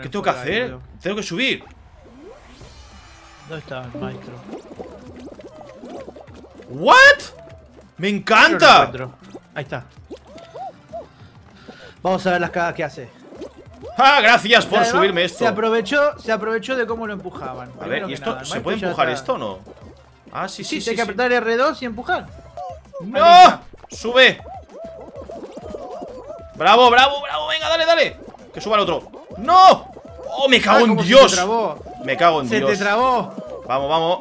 ¿Qué tengo que hacer? Tengo que subir. ¿Dónde está el maestro? ¿What? ¡Me encanta! Ahí está. Vamos a ver las cagadas que hace. ¡Ah! Gracias por subirme esto. Se aprovechó de cómo lo empujaban. A ver, ¿y esto se puede empujar esto o no? Ah, sí, sí, sí. Hay que apretar R2 y empujar. ¡No! ¡Sube! ¡Bravo, bravo, bravo! ¡Venga, dale, dale! ¡Que suba el otro! ¡No! ¡Oh, me cago en Dios! Me cago en Dios. Se te trabó. Vamos, vamos.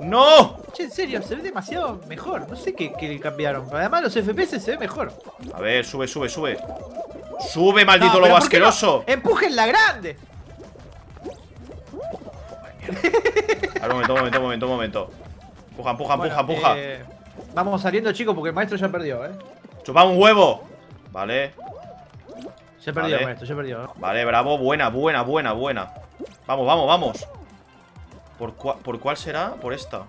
¡No! Che, en serio, se ve demasiado mejor. No sé qué le cambiaron. Además, los FPS se ve mejor. A ver, sube, sube, sube. ¡Sube, maldito lobo asqueroso! No. ¡Empujen la grande! A ver, un momento. Empuja. Vamos saliendo, chicos, porque el maestro ya perdió, ¿eh? ¡Chupa un huevo! Vale. Se perdió, vale. Maestro, se perdió, ¿eh? Vale, bravo, buena. Vamos. ¿Por cuál será? Por esta.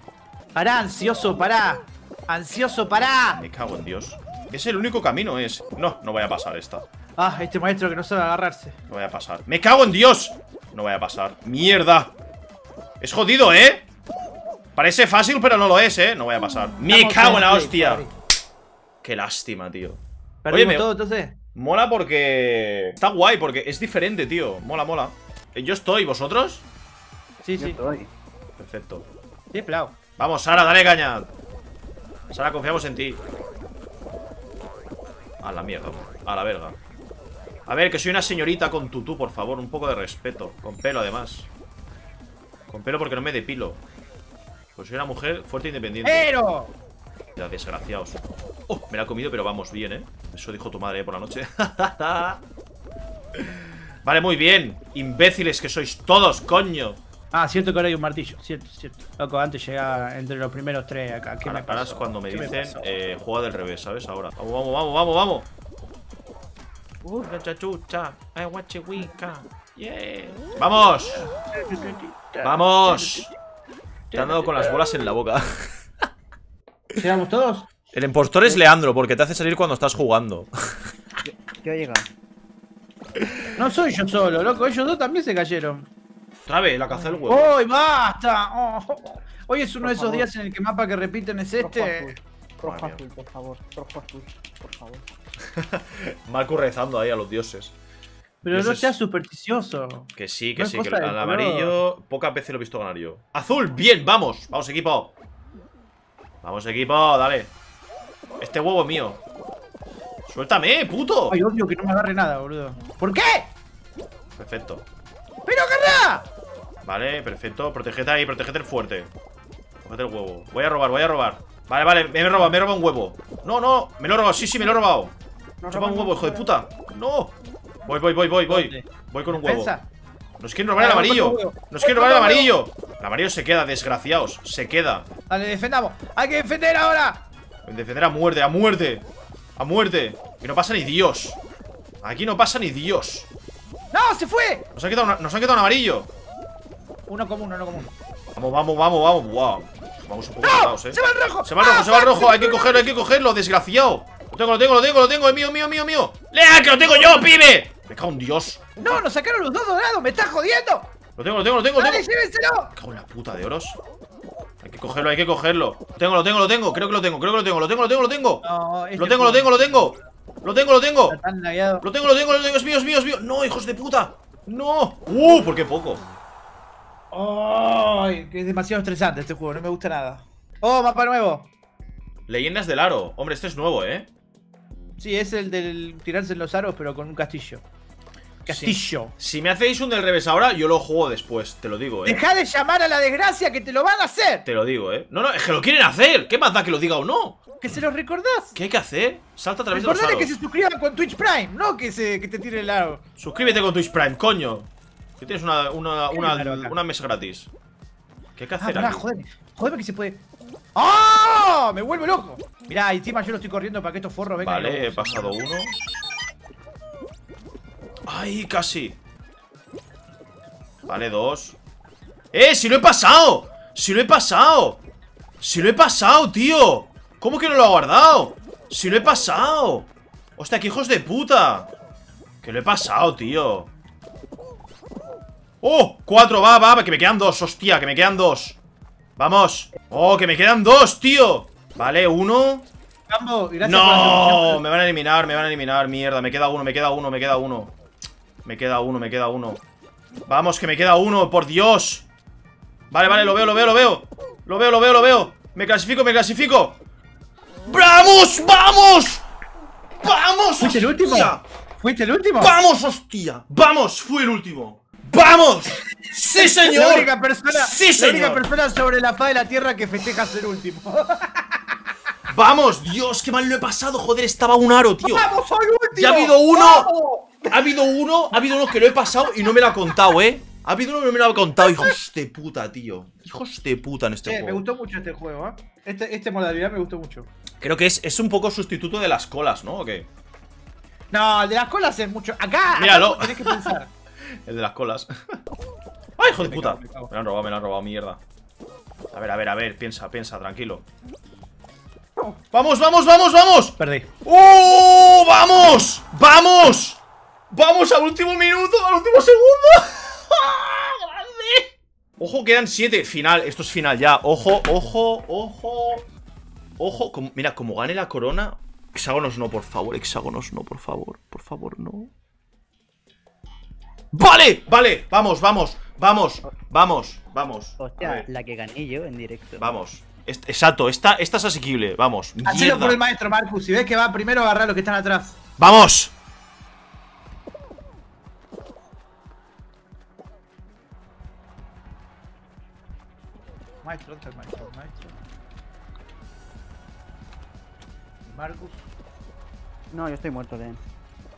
¡Pará, ansioso, pará! ¡Ansioso, pará! Me cago en Dios. Es el único camino, es. No, no voy a pasar esta. Ah, este maestro que no sabe agarrarse. No voy a pasar. ¡Me cago en Dios! No voy a pasar. ¡Mierda! Es jodido, ¿eh? Parece fácil, pero no lo es, ¿eh? No voy a pasar. ¡Me cago en la hostia! ¡Qué lástima, tío! Perdimos todo, entonces. Mola porque... Está guay, porque es diferente, tío. Mola. ¿Yo estoy? ¿Vosotros? Sí, sí. Estoy. Perfecto. Sí, plao. Vamos, Sara, dale caña. Sara, confiamos en ti. A la mierda, a la verga. A ver, que soy una señorita con tutú, por favor. Un poco de respeto. Con pelo, además. Con pelo porque no me depilo. Pues soy una mujer fuerte e independiente. ¡Pero! Ya, desgraciados. Oh, me la he comido, pero vamos bien, ¿eh? Eso dijo tu madre, por la noche. Vale, muy bien. Imbéciles que sois todos, coño. Ah, cierto que ahora hay un martillo. Cierto. Loco, antes llegaba entre los primeros tres acá. ¿Qué me paras cuando me dicen juega del revés, ¿sabes? Ahora. Vamos. La chachucha. I watch it wicca. Yeah. ¡Vamos! ¡Vamos! Te han dado con las bolas en la boca. ¿Llegamos todos? El impostor es Leandro, porque te hace salir cuando estás jugando. Yo he llegado. No soy yo solo, loco. Ellos dos también se cayeron. Otra vez, la caza del huevo. ¡Hoy basta! Oh. Hoy es uno de esos días en el que mapa que repiten es este. Rojo azul, por favor. Rojo azul, por favor. Marco rezando ahí a los dioses. Pero no seas supersticioso. Que sí, que no sí. Que al amarillo pocas veces lo he visto ganar yo. ¡Azul! ¡Bien! ¡Vamos! ¡Vamos, equipo! ¡Vamos, equipo! ¡Dale! Este huevo es mío. ¡Suéltame, puto! Ay, odio que no me agarre nada, boludo. ¿Por qué? Perfecto. ¡Pero agarra! Vale, perfecto. Protegete ahí, protegete el fuerte. Cogete el huevo. Voy a robar. Vale, me he robado un huevo. No, me lo he robado, sí, me lo he robado. Chupa un huevo, hijo de puta. No. Voy. Voy con un huevo. Nos quieren robar el amarillo. El amarillo se queda, desgraciados. Se queda. Dale, defendamos. Hay que defender ahora. Defender a muerte. Que no pasa ni Dios. Aquí no pasa ni Dios. ¡No, se fue! Nos han quitado un amarillo. Uno común. Vamos. Wow. Vamos un poco atados, ¡Se va el rojo! Se va el rojo. Hay que cogerlo, desgraciado. Lo tengo. Es mío. ¡Lea, que lo tengo yo, pibe! Me cago en Dios. No, nos sacaron los dos dorados. Me estás jodiendo. Lo tengo. Dale, llévenselo. Me cago en la puta de oros. Hay que cogerlo. Lo tengo. Creo que lo tengo. Lo tengo. Es mío. No, hijos de puta. No. Por qué poco. Ay, que es demasiado estresante este juego. No me gusta nada. Mapa nuevo. Leyendas del Aro. Hombre, este es nuevo, ¿eh? Sí, es el del tirarse en los aros, pero con un castillo. Castillo. Si me hacéis un del revés ahora, yo lo juego después, te lo digo, ¿eh? Deja de llamar a la desgracia, que te lo van a hacer. Te lo digo, ¿eh? No, es que lo quieren hacer. ¿Qué más da que lo diga o no? Que se los recordás. ¿Qué hay que hacer? Salta a través de los aros. Recordale que se suscriban con Twitch Prime, no que te tire el aro. Suscríbete con Twitch Prime, coño. Que tienes una mesa gratis. ¿Qué hay que hacer? Joder, que se puede... ¡Oh! Me vuelve loco. Mirá, encima yo lo estoy corriendo para que estos forros vengan. Vale, he pasado uno. ¡Ay, casi! Vale, dos. ¡Eh! ¡Si lo he pasado, tío! ¿Cómo que no lo ha guardado? ¡Si lo he pasado! ¡Hostia, qué hijos de puta! ¡Que lo he pasado, tío! ¡Oh! Cuatro, va, que me quedan dos, hostia, que me quedan dos. Vamos. ¡Oh, que me quedan dos, tío! Vale, uno. ¡No! Me van a eliminar, mierda. Me queda uno. Vamos, que me queda uno, por Dios. Vale, lo veo. Me clasifico. ¡Vamos, vamos! ¡Vamos! ¡Fuiste el último! ¡Fuiste el último! ¡Vamos, hostia! ¡Vamos! ¡Fui el último! ¡Vamos! ¡Sí, señor! La única persona sobre la faz de la tierra que festeja ser último. ¡Vamos! ¡Dios, qué mal lo he pasado! ¡Joder, estaba un aro, tío! ¡Vamos, soy último! ¡Ya ha habido uno! ¡Vamos! Ha habido uno que lo he pasado y no me lo ha contado, ¿eh? Ha habido uno que no me lo ha contado. ¡Hijos de puta, tío! ¡Hijos de puta en este juego! Me gustó mucho este juego, ¿eh? Este modalidad me gustó mucho. Creo que es un poco sustituto de las colas, ¿no? ¿O qué? No, el de las colas es mucho... ¡Acá! Míralo. Tenés que pensar. El de las colas. ¡Ay, hijo de puta! Me lo han robado, mierda. A ver, piensa, tranquilo. ¡Vamos! Perdí. ¡Oh! ¡Vamos! ¡Vamos al último minuto! ¡Al último segundo! ¡Grande! Ojo, quedan 7. Final, esto es final ya. Ojo. Mira, como gane la corona. Hexágonos no, por favor. Por favor, no. ¡Vale! Vamos. Hostia, la que gané yo en directo. Vamos. Exacto, esta es asequible. Vamos. Hazlo por el maestro, Marcus. Si ves que va primero, agarra a los que están atrás. ¡Vamos! Maestro. Marcus. No, yo estoy muerto, Len.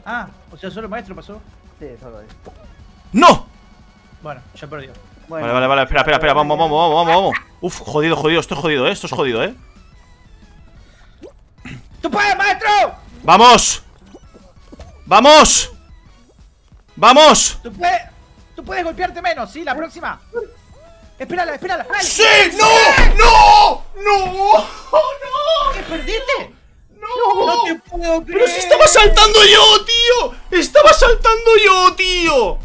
Ah, o sea, solo el maestro pasó. Sí, solo él. ¡No! Bueno, ya perdió. Bueno, vale, espera, vamos. Uf, jodido, esto es jodido. ¡Tú puedes, maestro! ¡Vamos! Tú puedes golpearte menos, sí, la próxima. Espérala. ¡Ay! ¡Sí! ¡No! ¿Qué perdiste? ¡No! ¡No te puedo creer! ¡Pero si estaba saltando yo, tío!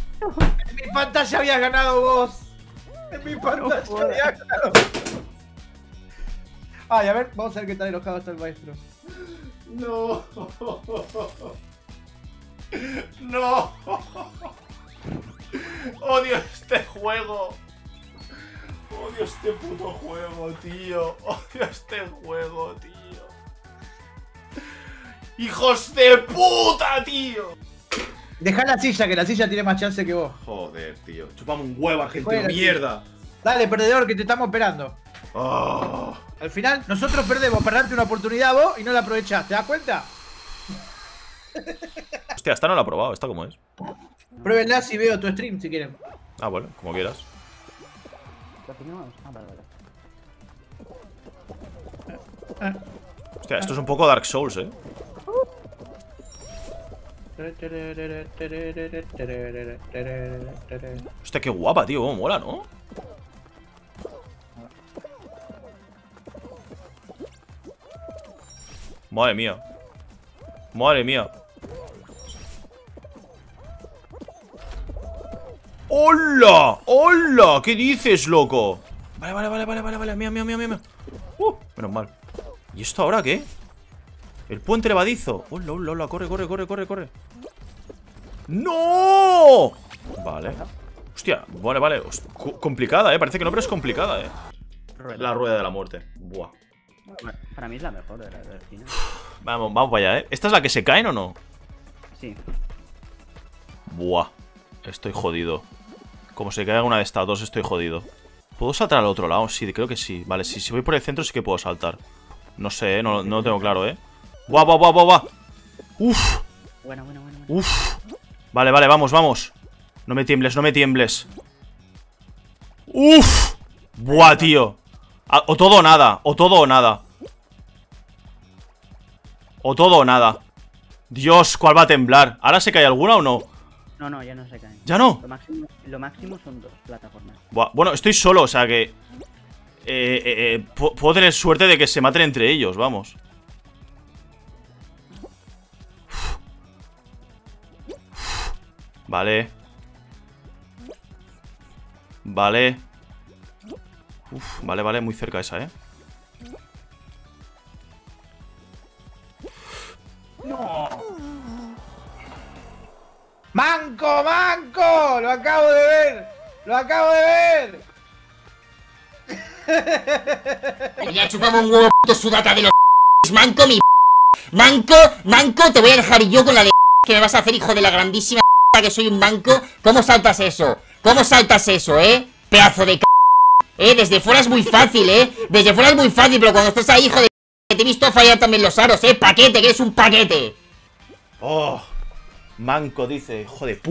En mi pantalla habías ganado vos. Ay, a ver, vamos a ver qué tan enojado está el maestro. ¡No! ¡Odio este juego! Odio este puto juego, tío. ¡Hijos de puta, tío! Deja la silla, que la silla tiene más chance que vos. Joder, tío. Chupame un huevo, argentino, mierda. Tío. Dale, perdedor, que te estamos esperando. Oh. Al final, nosotros perdemos para darte una oportunidad a vos y no la aprovechás. ¿Te das cuenta? Hostia, esta no la he probado. ¿Esta cómo es? Pruébenla si veo tu stream, si quieren. Ah, bueno, como quieras. Vale. Hostia, esto es un poco Dark Souls, ¿eh? Hostia, qué guapa, tío. Cómo mola, ¿no? Madre mía. ¡Hola! ¿Qué dices, loco? Vale. Mía. Menos mal. ¿Y esto ahora qué? El puente levadizo. Hola. Corre. ¡No! Vale. Hostia, vale. Complicada, parece que no, pero es complicada, La rueda de la muerte. Buah. Para mí es la mejor de la final. Vamos para allá, ¿Esta es la que se caen o no? Sí. Buah. Estoy jodido. Como se caiga una de estas dos, estoy jodido. ¿Puedo saltar al otro lado? Sí, creo que sí. Vale, si voy por el centro sí que puedo saltar. No sé, no lo tengo claro, Guau. Uf. Bueno. Uf. Vale, vamos. No me tiembles. Uf. Buah, tío. O todo o nada. Dios, ¿cuál va a temblar? ¿Ahora se cae alguna o no? No, ya no se caen. ¿Ya no? Lo máximo son 2 plataformas. Buah, bueno, estoy solo, o sea que... puedo tener suerte de que se maten entre ellos, vamos. Vale. Vale. Uf, vale, vale, muy cerca esa, ¿eh? ¡No! ¡Manco, manco! ¡Lo acabo de ver! ¡Lo acabo de ver! Ya chupamos un huevo puto sudata de los manco, mi manco, manco, te voy a dejar yo con la de que me vas a hacer, hijo de la grandísima que soy un manco. ¿Cómo saltas eso? ¿Cómo saltas eso, eh? Pedazo de c. Desde fuera es muy fácil, desde fuera es muy fácil, pero cuando estás ahí, hijo de c, te he visto fallar también los aros, paquete, que eres un paquete. Oh, manco dice, hijo de puta.